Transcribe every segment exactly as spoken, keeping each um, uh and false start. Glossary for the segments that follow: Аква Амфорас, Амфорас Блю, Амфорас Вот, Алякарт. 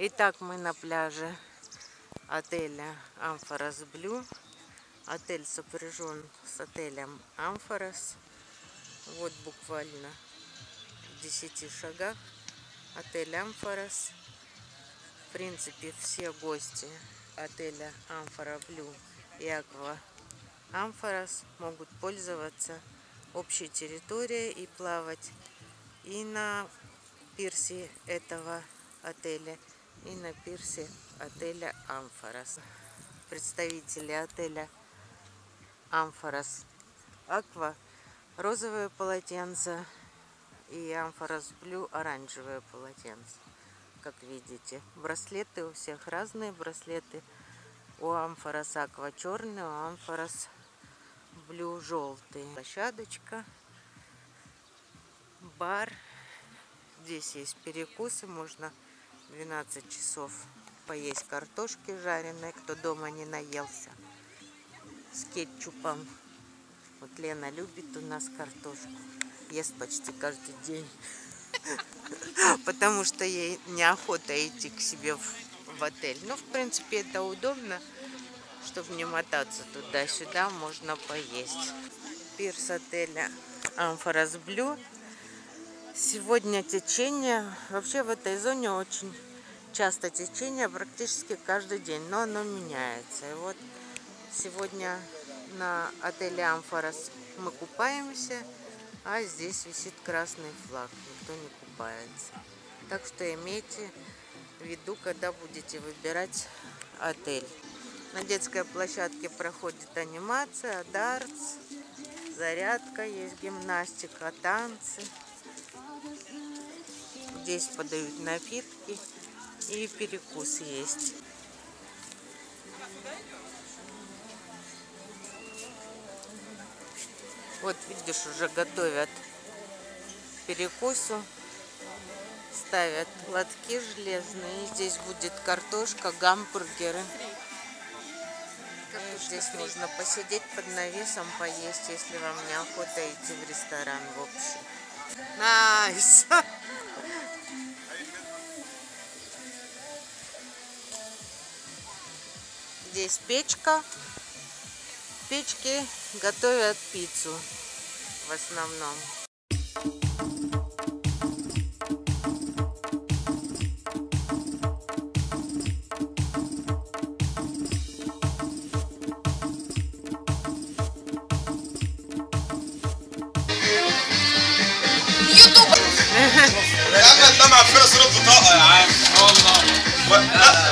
Итак, мы на пляже отеля Амфорас Блю. Отель сопряжен с отелем Амфорас. Вот буквально в десяти шагах отель Амфорас. В принципе, все гости отеля Амфорас Блю и Аква Амфорас могут пользоваться общей территорией и плавать и на пирсе этого отеля, и на пирсе отеля Амфорас. Представители отеля Амфорас Аква розовые полотенца и Амфорас Блю оранжевые полотенца. Как видите, браслеты у всех разные. Браслеты у Амфорас Аква черные, у Амфорас Блю желтые. Площадочка, бар. Здесь есть перекусы, можно двенадцать часов поесть картошки жареной, кто дома не наелся, с кетчупом. Вот Лена любит у нас картошку, ест почти каждый день, потому что ей неохота идти к себе в отель. Ну, в принципе, это удобно, чтобы не мотаться туда-сюда, можно поесть. Пирс отеля Амфорас Блю. Сегодня течение, вообще в этой зоне очень часто течение, практически каждый день, но оно меняется. И вот сегодня на отеле Амфорас мы купаемся, а здесь висит красный флаг, никто не купается. Так что имейте в виду, когда будете выбирать отель. На детской площадке проходит анимация, дартс, зарядка, есть гимнастика, танцы. Здесь подают напитки и перекус есть. Вот видишь, уже готовят перекусу, ставят лотки железные. Здесь будет картошка, гамбургеры. Здесь можно посидеть под навесом, поесть, если вам неохота идти в ресторан в общем. Найс! Здесь печка. В печке готовят пиццу в основном.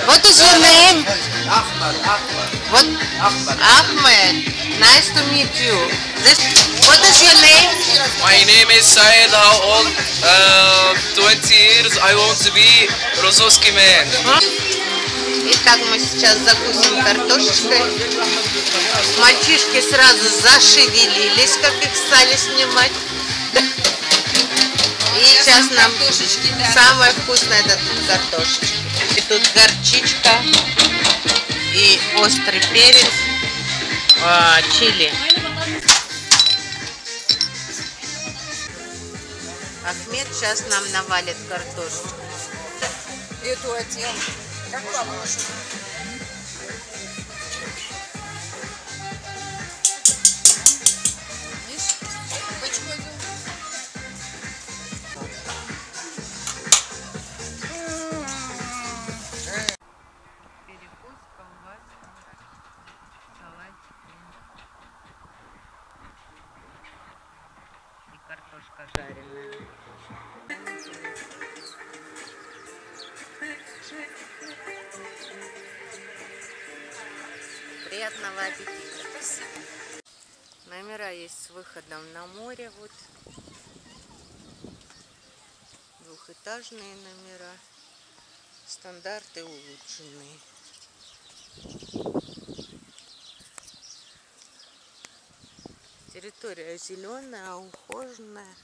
What is your name? Ahmed. What? Ahmed. Nice to meet you. This. What is your name? My name is Saeed. How old? Uh, twenty years. I want to be Rozovsky man. Итак, мы сейчас закусим картошечкой. Мальчишки сразу зашевелились, как их стали снимать. И сейчас нам картошечки, да. Самое вкусное это тут картошечки. И тут горчичка, и острый перец, а, чили. Ахмед сейчас нам навалит картошку. Эту отдел. Как вам? Приятного аппетита. Спасибо. Номера есть с выходом на море. Вот. Двухэтажные номера. Стандарты улучшенные. Территория зеленая, ухоженная.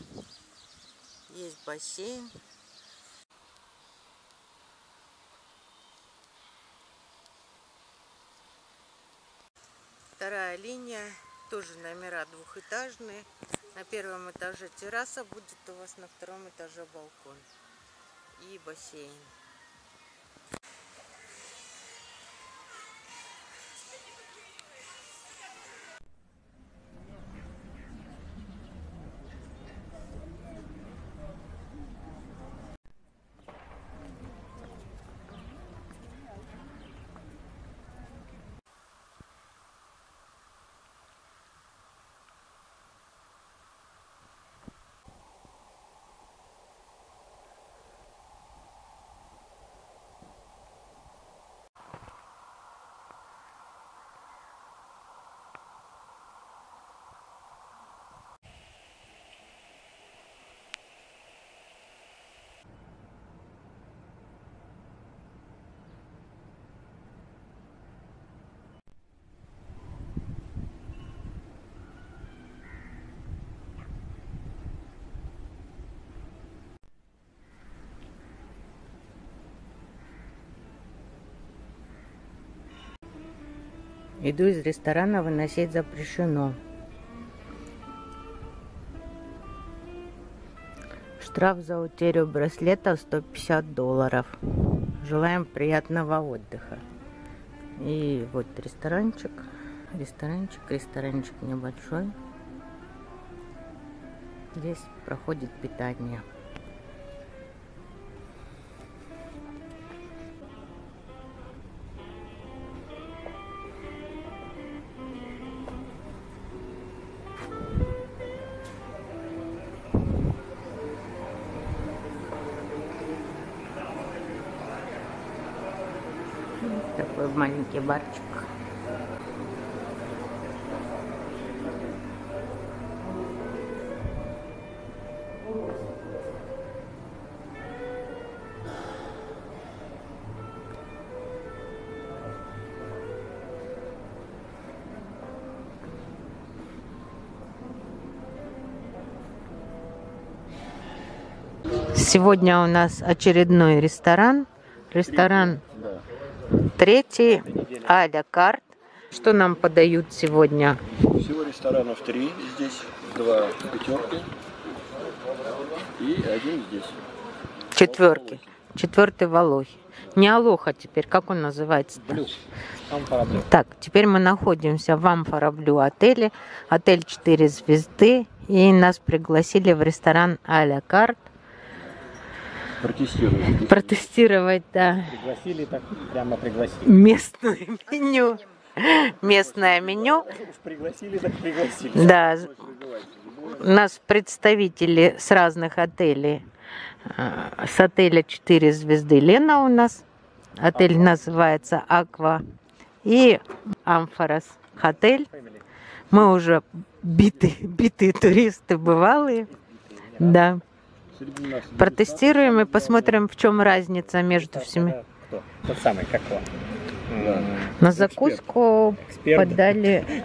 Есть бассейн. Вторая линия, тоже номера двухэтажные. На первом этаже терраса будет у вас, на втором этаже балкон и бассейн. Еду из ресторана выносить запрещено. Штраф за утерю браслетов сто пятьдесят долларов. Желаем приятного отдыха. И вот ресторанчик. Ресторанчик, ресторанчик небольшой. Здесь проходит питание. Такой маленький барчик. Сегодня у нас очередной ресторан. Ресторан третий, Алякарт. Что нам подают сегодня? Всего ресторанов три здесь, два пятерки и один здесь. Четверки. Четвертый в Алохе. Не Алоха теперь, как он называется? Блю. Амфорас Блю. Так, теперь мы находимся в Амфорас Блю отеле. Отель четыре звезды. И нас пригласили в ресторан Алякарт. Протестировать. Протестировать, да. Пригласили, так прямо пригласили. Местное меню. Местное меню. Пригласили, так пригласили. Да. У нас представители с разных отелей. С отеля четыре звезды Лена у нас. Отель называется Аква и Амфорас отель. Мы уже битые, битые туристы, бывалые. Да. Протестируем и посмотрим, в чем разница между всеми. Кто? Тот самый, как он. Да. На закуску Эксперт. подали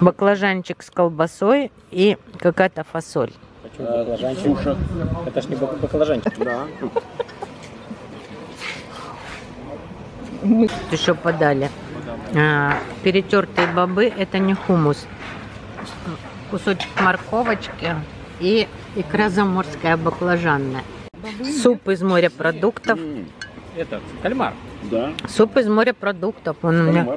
баклажанчик с колбасой и какая-то фасоль. А, баклажанчик. Это ж не баклажанчик. Да. Еще подали. А, перетертые бобы, это не хумус. Кусочек морковочки и икра заморская, баклажанная. Суп из морепродуктов. Это кальмар. Да. Суп из морепродуктов. Он у меня.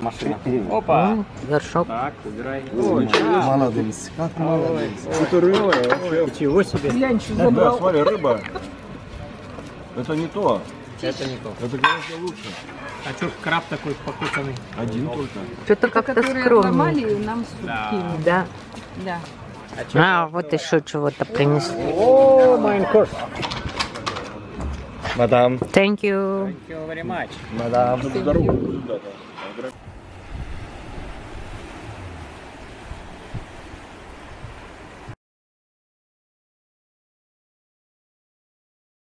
Машина. Опа. О, горшок. Так, убирай. Ой, молодец. Как молодец. Это рыба. Чего себе. Я ничего забрал. Да, смотри, рыба. Это не то. Это не то. Это гораздо лучше. А что краб такой покусанный? Один только. Что-то как-то скромный. Нам суп. Да. Да. А, вот еще чего-то принесли. О, мой курс. Мадам. Thank you. Thank you very much. Мадам.